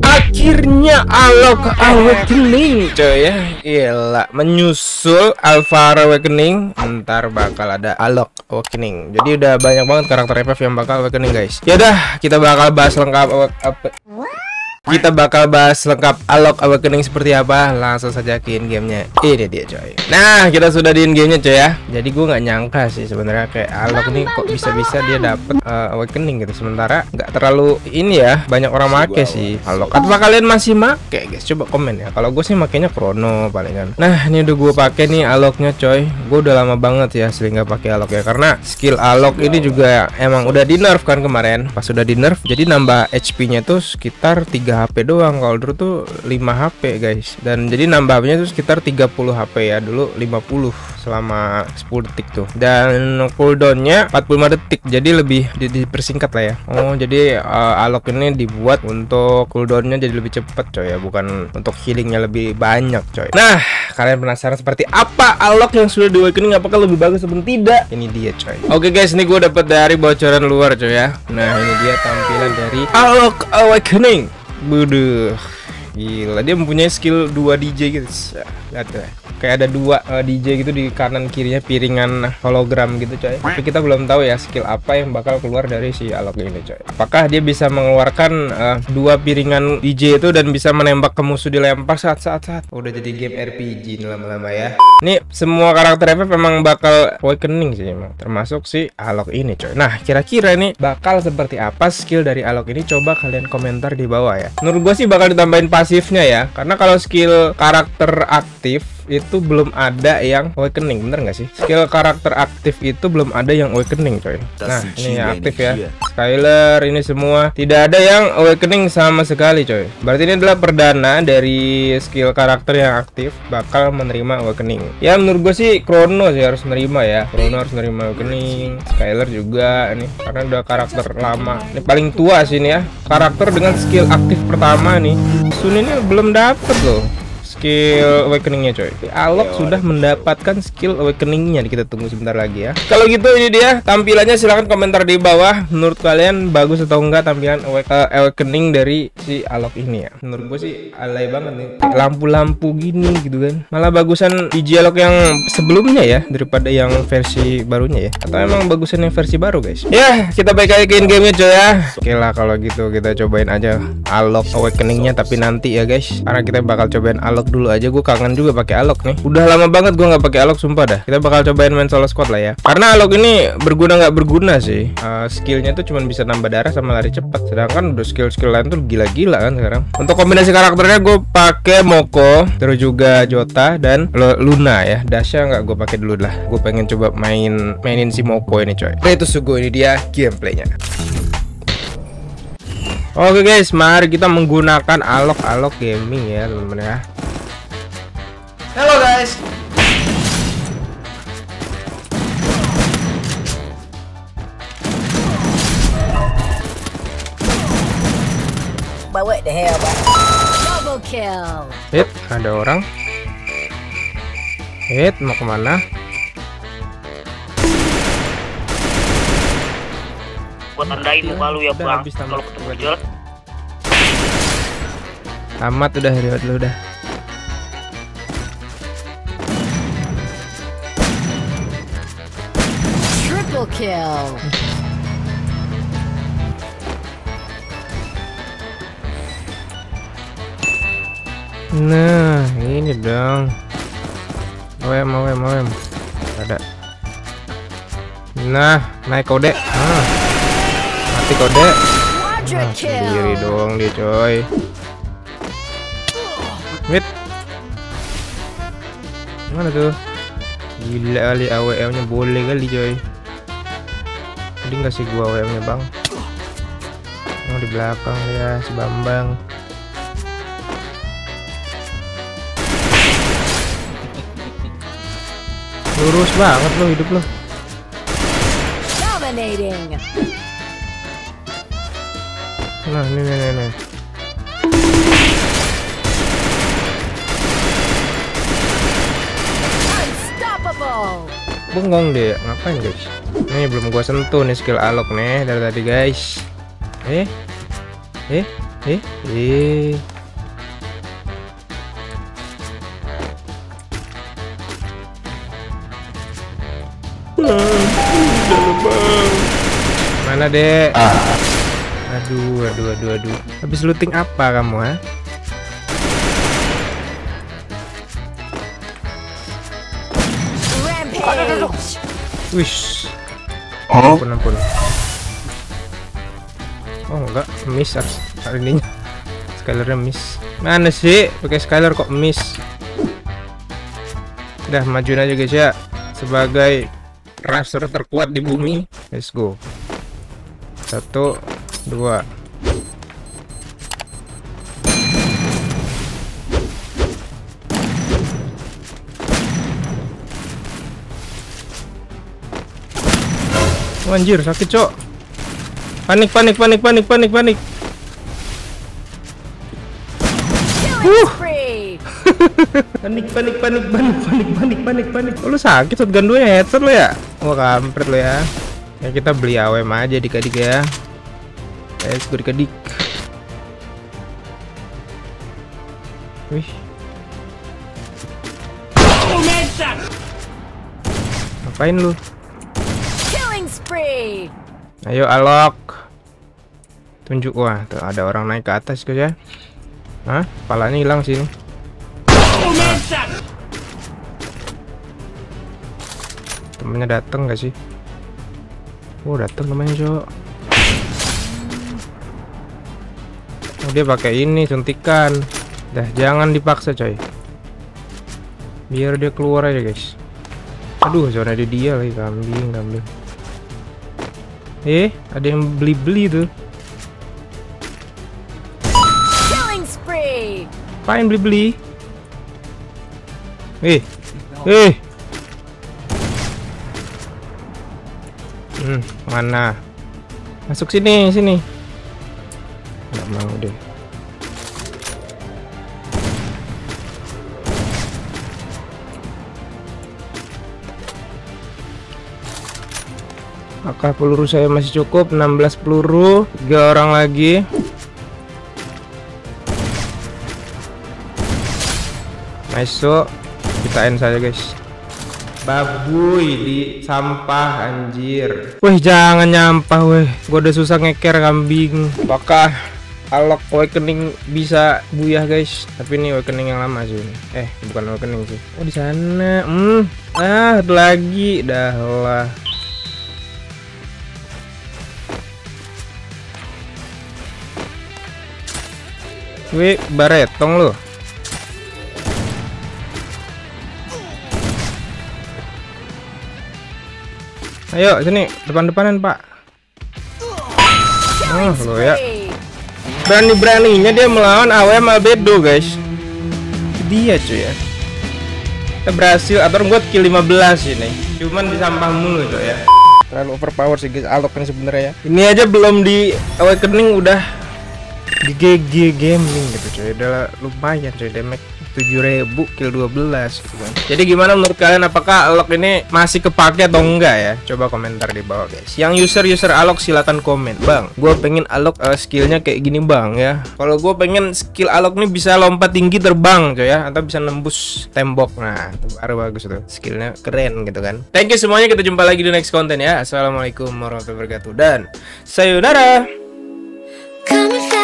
Akhirnya Alok Awakening coy ya. Gila, menyusul Alvaro Awakening. Ntar bakal ada Alok Awakening. Jadi udah banyak banget karakter FF yang bakal Awakening guys. Yaudah, kita bakal bahas lengkap Alok Awakening seperti apa. Langsung saja ke in-gamenya. Ini dia coy. Nah, kita sudah di in-gamenya coy ya. Jadi gue nggak nyangka sih sebenarnya kayak Alok nih kok bisa-bisa dia dapet Awakening gitu. Sementara nggak terlalu ini ya, banyak orang make sih Alok. Atau kalian masih make guys? Coba komen ya. Kalau gue sih makainya Chrono palingan. Nah, ini udah gue pakai nih Aloknya coy. Gue udah lama banget ya sering nggak pakai Alok ya, karena skill Alok ini juga emang udah di nerf kan kemarin. Pas udah di nerf, jadi nambah HP-nya tuh sekitar 3 HP doang. Kalau dulu tuh 5 HP guys, dan jadi nambahnya tuh sekitar 30 HP ya, dulu 50 selama 10 detik tuh, dan cooldownnya 45 detik, jadi lebih dipersingkat lah ya. Oh jadi Alok ini dibuat untuk cooldownnya jadi lebih cepat coy ya, bukan untuk healingnya lebih banyak coy. Nah, kalian penasaran seperti apa Alok yang sudah di Awakening, apakah lebih bagus atau tidak? Ini dia coy. Oke guys, ini gue dapat dari bocoran luar coy ya. Nah, ini dia tampilan dari Alok Awakening. Buduh, gila, dia mempunyai skill 2 DJ gitu. Lihat ya, kayak ada 2 DJ gitu di kanan kirinya, piringan hologram gitu coy. Tapi kita belum tahu ya skill apa yang bakal keluar dari si Alok ini coy. Apakah dia bisa mengeluarkan 2 piringan DJ itu dan bisa menembak ke musuh dilempar saat-saat. Udah jadi game RPG lama-lama ya. Ini semua karakter FF memang bakal awakening sih emang, termasuk si Alok ini coy. Nah, kira-kira ini bakal seperti apa skill dari Alok ini, coba kalian komentar di bawah ya. Menurut gua sih bakal ditambahin pasifnya ya, karena kalau skill karakter aktif itu belum ada yang awakening, bener nggak sih? Skill karakter aktif itu belum ada yang awakening coy. Nah, ini yang aktif ya, Skyler ini semua tidak ada yang awakening sama sekali coy. Berarti ini adalah perdana dari skill karakter yang aktif bakal menerima awakening ya. Menurut gue sih Chrono sih harus menerima ya, Chrono harus menerima awakening, Skyler juga nih karena udah karakter lama, ini paling tua sih ini ya, karakter dengan skill aktif pertama nih. Sun ini belum dapet loh skill awakeningnya coy. Alok sudah mendapatkan skill awakeningnya. Kita tunggu sebentar lagi ya. Kalau gitu ini dia tampilannya, silahkan komentar di bawah menurut kalian bagus atau enggak tampilan awakening dari si Alok ini ya. Menurut gue sih alay banget nih, lampu-lampu gini gitu kan. Malah bagusan DJ Alok yang sebelumnya ya daripada yang versi barunya ya. Atau emang bagusan yang versi baru guys. Ya, kita balik lagi ke in-gamenya coy ya. Oke lah kalau gitu, kita cobain aja Alok awakeningnya tapi nanti ya guys, karena kita bakal cobain Alok dulu aja. Gue kangen juga pakai Alok nih, udah lama banget gue nggak pakai Alok sumpah dah. Kita bakal cobain main solo squad lah ya, karena Alok ini berguna nggak berguna sih. Skillnya tuh cuman bisa nambah darah sama lari cepat, sedangkan udah skill lain tuh gila-gila kan sekarang. Untuk kombinasi karakternya gue pakai Moko, terus juga Jota dan Lo Luna ya. Dashya nggak gue pakai dulu lah, gue pengen coba mainin si Moko ini coy. Nah, itu sugo, ini dia gameplaynya. Oke guys, mari kita menggunakan Alok Gaming ya teman-teman ya. Halo guys. But what the hell, bro? Double kill. Hit, ada orang. Hit, mau kemana? Buat tandain muka lu ya bang. Kalau ketemu jalan. Tamat udah, lewat lu udah. Kill. Nah, ini dong. AWM. Ada. Nah, naik kode. Ah. Mati kode. Nah, sendiri doang dia, coy. Mid. Mana tuh? Gila kali AWM-nya boleh kali, coy. Tadi nggak sih gua WM-nya bang? Oh, di belakang ya si Bambang. Lurus banget lo hidup lo. Nah, ini. bengong deh. Ngapain guys? Nih belum gua sentuh nih skill Alok nih dari tadi guys. Mana deh? Aduh. Habis looting apa kamu ha? Wish. Oh. Ampun. Oh enggak, miss hari ini. Skylernya miss. Mana sih? Pakai Skyler kok miss. Udah majuin aja guys ya. Sebagai raser terkuat di bumi. Let's go. 1, 2. Anjir sakit cok. Panik. Panik. Oh, lu sakit shotgun 2 ya, headshot lo ya. Wah, kampret lo ya. Ya kita beli AWM aja dikadik ya. Guys, gue dikadik. Wih. Ngapain lu? Ayo Alok, tunjuk. Wah, tuh ada orang naik ke atas guys ya. Hah? Kepalanya hilang sini. Temennya dateng gak sih? Oh dateng temennya cok. Oh dia pakai ini suntikan. Dah jangan dipaksa coy. Biar dia keluar aja guys. Aduh zona dia lagi kambing. Ada yang beli-beli tuh. Apain beli-beli? Mana? Masuk sini. Nggak mau deh. Maka peluru saya masih cukup 16 peluru, 3 orang lagi. Masuk, kita end saja guys. Babuy di sampah anjir. Wih jangan nyampah weh. Gua udah susah ngeker kambing. Apakah Alok Awakening bisa buyah guys? Tapi ini Awakening yang lama sih ini. Bukan Awakening sih. Oh di sana. Ada lagi. Dah lah. Wih, baretong lo. Ayo sini, depan-depanan pak. Oh lo ya. Berani-beraninya dia melawan AWM Albedo guys. Dia cuy ya. Kita berhasil atau gue kill 15 ini. Cuman disampah mulu cuy ya. Terlalu overpower sih guys Alok ini sebenarnya ya. Ini aja belum di Awakening udah di GG Gaming gitu coy, udah lumayan coy, damage 7.000 kill 12 gitu kan. Jadi gimana menurut kalian, apakah Alok ini masih kepake atau enggak ya? Coba komentar di bawah guys. Yang user-user Alok silahkan komen, bang gue pengen Alok skillnya kayak gini bang ya. Kalau gue pengen skill Alok ini bisa lompat tinggi terbang coy ya, atau bisa nembus tembok. Nah itu baru bagus tuh, skillnya keren gitu kan. Thank you semuanya, kita jumpa lagi di next konten ya. Assalamualaikum warahmatullahi wabarakatuh dan sayonara.